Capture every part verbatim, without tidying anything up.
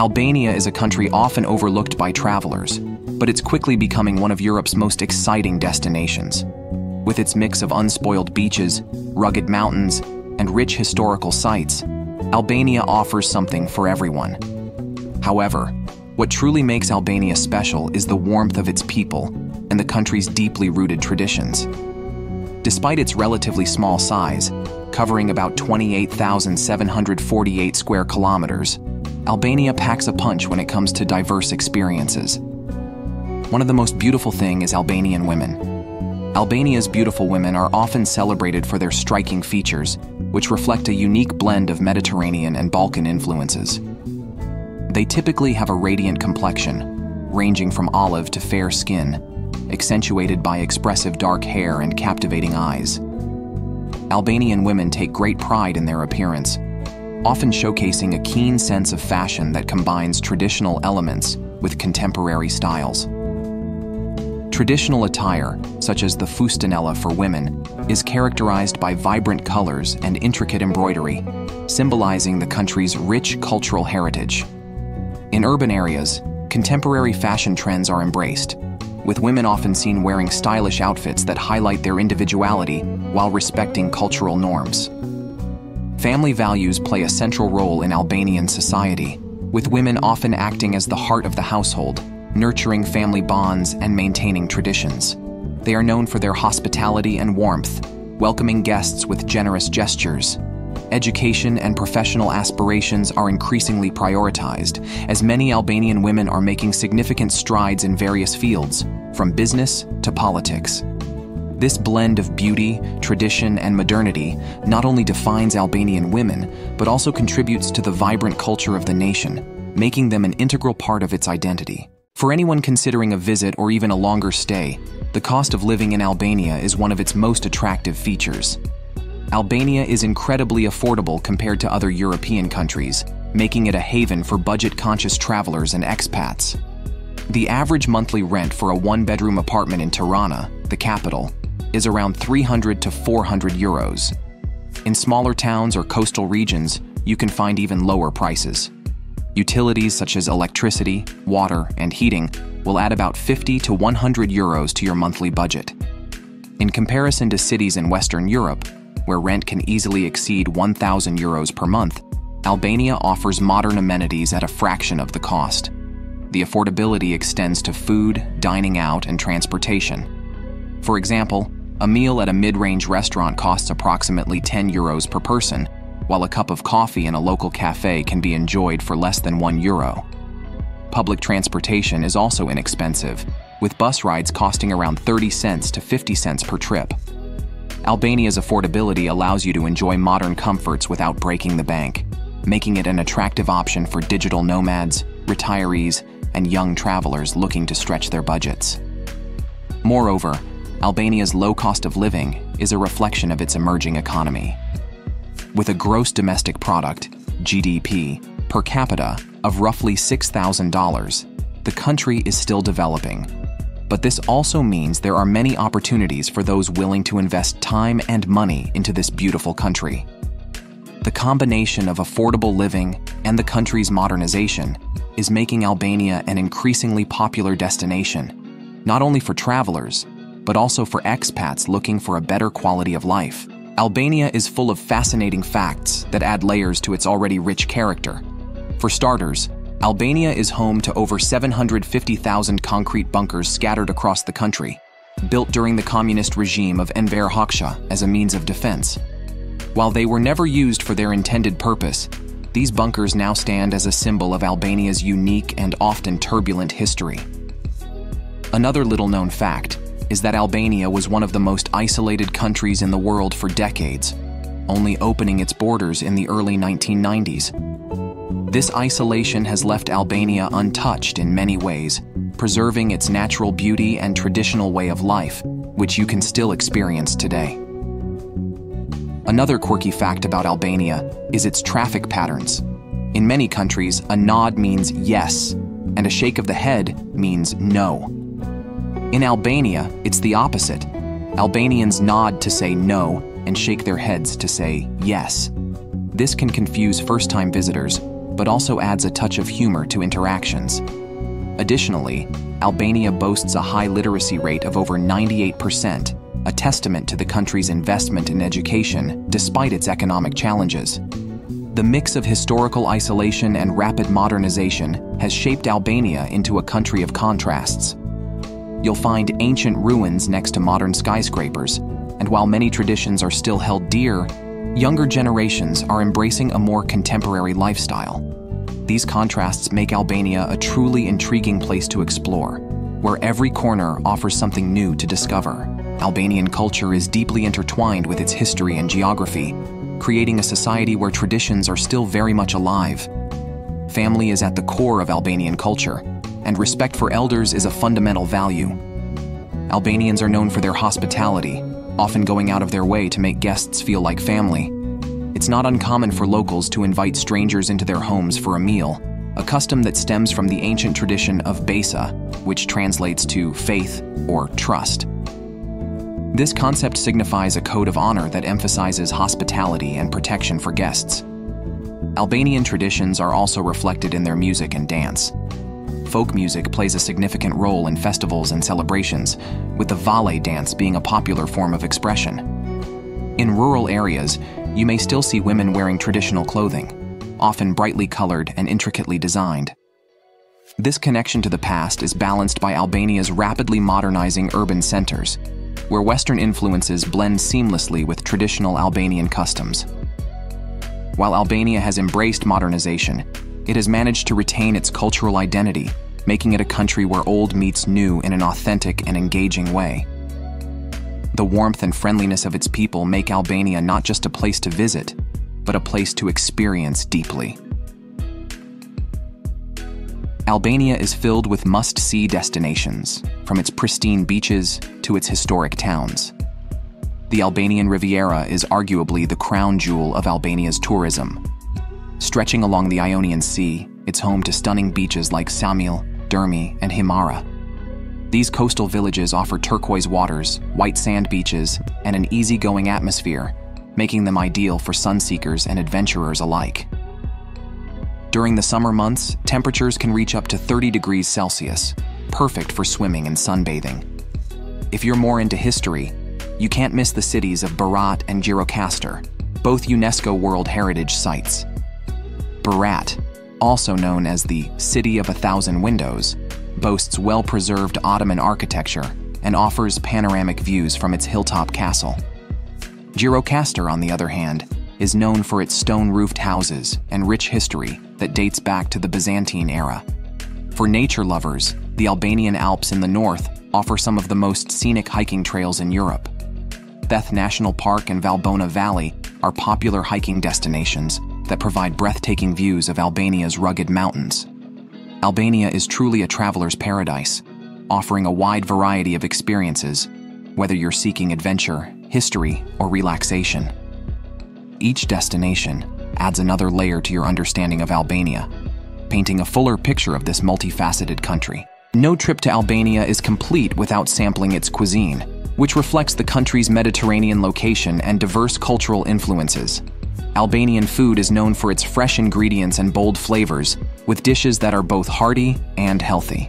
Albania is a country often overlooked by travelers, but it's quickly becoming one of Europe's most exciting destinations. With its mix of unspoiled beaches, rugged mountains, and rich historical sites, Albania offers something for everyone. However, what truly makes Albania special is the warmth of its people and the country's deeply rooted traditions. Despite its relatively small size, covering about twenty-eight thousand seven hundred forty-eight square kilometers, Albania packs a punch when it comes to diverse experiences. One of the most beautiful things is Albanian women. Albania's beautiful women are often celebrated for their striking features, which reflect a unique blend of Mediterranean and Balkan influences. They typically have a radiant complexion, ranging from olive to fair skin, accentuated by expressive dark hair and captivating eyes. Albanian women take great pride in their appearance, often showcasing a keen sense of fashion that combines traditional elements with contemporary styles. Traditional attire, such as the fustanella for women, is characterized by vibrant colors and intricate embroidery, symbolizing the country's rich cultural heritage. In urban areas, contemporary fashion trends are embraced, with women often seen wearing stylish outfits that highlight their individuality while respecting cultural norms. Family values play a central role in Albanian society, with women often acting as the heart of the household, nurturing family bonds and maintaining traditions. They are known for their hospitality and warmth, welcoming guests with generous gestures. Education and professional aspirations are increasingly prioritized, as many Albanian women are making significant strides in various fields, from business to politics. This blend of beauty, tradition, and modernity not only defines Albanian women, but also contributes to the vibrant culture of the nation, making them an integral part of its identity. For anyone considering a visit or even a longer stay, the cost of living in Albania is one of its most attractive features. Albania is incredibly affordable compared to other European countries, making it a haven for budget-conscious travelers and expats. The average monthly rent for a one-bedroom apartment in Tirana, the capital, is around three hundred to four hundred euros. In smaller towns or coastal regions, you can find even lower prices. Utilities such as electricity, water, and heating will add about fifty to one hundred euros to your monthly budget. In comparison to cities in Western Europe, where rent can easily exceed one thousand euros per month, Albania offers modern amenities at a fraction of the cost. The affordability extends to food, dining out, and transportation. For example, a meal at a mid-range restaurant costs approximately ten euros per person, while a cup of coffee in a local cafe can be enjoyed for less than one euro. Public transportation is also inexpensive, with bus rides costing around thirty cents to fifty cents per trip. Albania's affordability allows you to enjoy modern comforts without breaking the bank, making it an attractive option for digital nomads, retirees, and young travelers looking to stretch their budgets. Moreover, Albania's low cost of living is a reflection of its emerging economy. With a gross domestic product, G D P, per capita of roughly six thousand dollars, the country is still developing. But this also means there are many opportunities for those willing to invest time and money into this beautiful country. The combination of affordable living and the country's modernization is making Albania an increasingly popular destination, not only for travelers, but also for expats looking for a better quality of life. Albania is full of fascinating facts that add layers to its already rich character. For starters, Albania is home to over seven hundred fifty thousand concrete bunkers scattered across the country, built during the communist regime of Enver Hoxha as a means of defense. While they were never used for their intended purpose, these bunkers now stand as a symbol of Albania's unique and often turbulent history. Another little-known fact is that Albania was one of the most isolated countries in the world for decades, only opening its borders in the early nineteen nineties. This isolation has left Albania untouched in many ways, preserving its natural beauty and traditional way of life, which you can still experience today. Another quirky fact about Albania is its traffic patterns. In many countries, a nod means yes, and a shake of the head means no. In Albania, it's the opposite. Albanians nod to say no and shake their heads to say yes. This can confuse first-time visitors, but also adds a touch of humor to interactions. Additionally, Albania boasts a high literacy rate of over ninety-eight percent, a testament to the country's investment in education despite its economic challenges. The mix of historical isolation and rapid modernization has shaped Albania into a country of contrasts. You'll find ancient ruins next to modern skyscrapers, and while many traditions are still held dear, younger generations are embracing a more contemporary lifestyle. These contrasts make Albania a truly intriguing place to explore, where every corner offers something new to discover. Albanian culture is deeply intertwined with its history and geography, creating a society where traditions are still very much alive. Family is at the core of Albanian culture, and respect for elders is a fundamental value. Albanians are known for their hospitality, often going out of their way to make guests feel like family. It's not uncommon for locals to invite strangers into their homes for a meal, a custom that stems from the ancient tradition of besa, which translates to faith or trust. This concept signifies a code of honor that emphasizes hospitality and protection for guests. Albanian traditions are also reflected in their music and dance. Folk music plays a significant role in festivals and celebrations, with the valle dance being a popular form of expression. In rural areas, you may still see women wearing traditional clothing, often brightly colored and intricately designed. This connection to the past is balanced by Albania's rapidly modernizing urban centers, where Western influences blend seamlessly with traditional Albanian customs. While Albania has embraced modernization, it has managed to retain its cultural identity, making it a country where old meets new in an authentic and engaging way. The warmth and friendliness of its people make Albania not just a place to visit, but a place to experience deeply. Albania is filled with must-see destinations, from its pristine beaches to its historic towns. The Albanian Riviera is arguably the crown jewel of Albania's tourism. Stretching along the Ionian Sea, it's home to stunning beaches like Samil, Dermi, and Himara. These coastal villages offer turquoise waters, white sand beaches, and an easygoing atmosphere, making them ideal for sunseekers and adventurers alike. During the summer months, temperatures can reach up to thirty degrees Celsius, perfect for swimming and sunbathing. If you're more into history, you can't miss the cities of Berat and Gjirokastër, both UNESCO World Heritage Sites. Berat, also known as the City of a Thousand Windows, boasts well-preserved Ottoman architecture and offers panoramic views from its hilltop castle. Gjirokastër, on the other hand, is known for its stone-roofed houses and rich history that dates back to the Byzantine era. For nature lovers, the Albanian Alps in the north offer some of the most scenic hiking trails in Europe. Theth National Park and Valbona Valley are popular hiking destinations that provide breathtaking views of Albania's rugged mountains. Albania is truly a traveler's paradise, offering a wide variety of experiences, whether you're seeking adventure, history, or relaxation. Each destination adds another layer to your understanding of Albania, painting a fuller picture of this multifaceted country. No trip to Albania is complete without sampling its cuisine, which reflects the country's Mediterranean location and diverse cultural influences. Albanian food is known for its fresh ingredients and bold flavors, with dishes that are both hearty and healthy.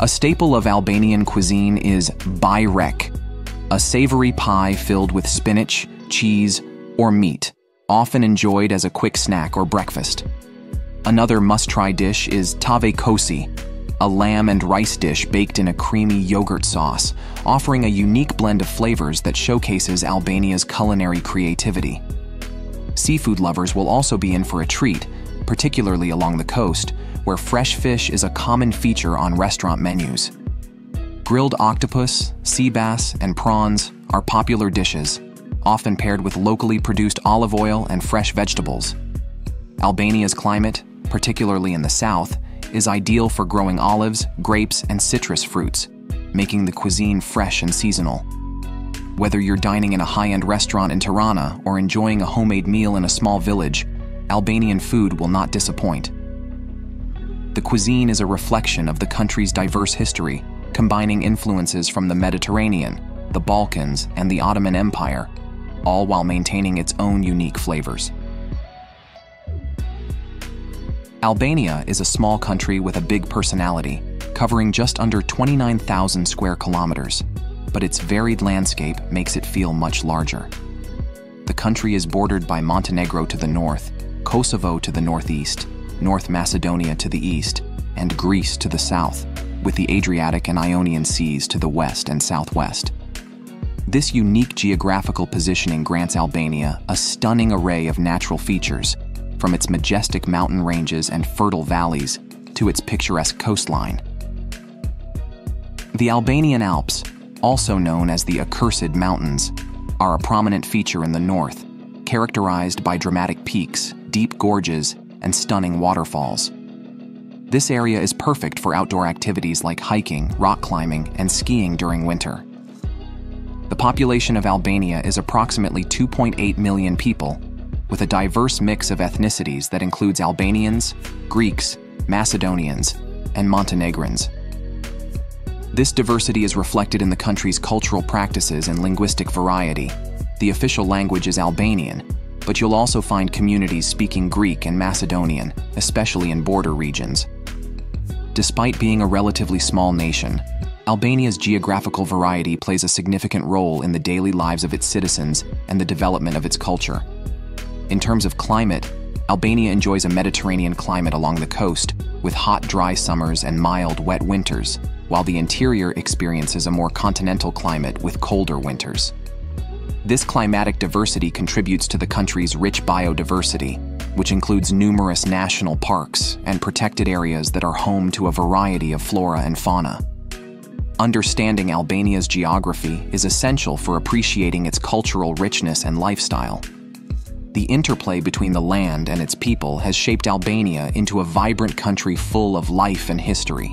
A staple of Albanian cuisine is bajrek, a savory pie filled with spinach, cheese, or meat, often enjoyed as a quick snack or breakfast. Another must-try dish is tave kosi, a lamb and rice dish baked in a creamy yogurt sauce, offering a unique blend of flavors that showcases Albania's culinary creativity. Seafood lovers will also be in for a treat, particularly along the coast, where fresh fish is a common feature on restaurant menus. Grilled octopus, sea bass, and prawns are popular dishes, often paired with locally produced olive oil and fresh vegetables. Albania's climate, particularly in the south, is ideal for growing olives, grapes, and citrus fruits, making the cuisine fresh and seasonal. Whether you're dining in a high-end restaurant in Tirana or enjoying a homemade meal in a small village, Albanian food will not disappoint. The cuisine is a reflection of the country's diverse history, combining influences from the Mediterranean, the Balkans, and the Ottoman Empire, all while maintaining its own unique flavors. Albania is a small country with a big personality, covering just under twenty-nine thousand square kilometers, but its varied landscape makes it feel much larger. The country is bordered by Montenegro to the north, Kosovo to the northeast, North Macedonia to the east, and Greece to the south, with the Adriatic and Ionian Seas to the west and southwest. This unique geographical positioning grants Albania a stunning array of natural features, from its majestic mountain ranges and fertile valleys to its picturesque coastline. The Albanian Alps, also known as the Accursed Mountains, are a prominent feature in the north, characterized by dramatic peaks, deep gorges, and stunning waterfalls. This area is perfect for outdoor activities like hiking, rock climbing, and skiing during winter. The population of Albania is approximately two point eight million people, with a diverse mix of ethnicities that includes Albanians, Greeks, Macedonians, and Montenegrins. This diversity is reflected in the country's cultural practices and linguistic variety. The official language is Albanian, but you'll also find communities speaking Greek and Macedonian, especially in border regions. Despite being a relatively small nation, Albania's geographical variety plays a significant role in the daily lives of its citizens and the development of its culture. In terms of climate, Albania enjoys a Mediterranean climate along the coast, with hot, dry summers and mild, wet winters, while the interior experiences a more continental climate with colder winters. This climatic diversity contributes to the country's rich biodiversity, which includes numerous national parks and protected areas that are home to a variety of flora and fauna. Understanding Albania's geography is essential for appreciating its cultural richness and lifestyle. The interplay between the land and its people has shaped Albania into a vibrant country full of life and history.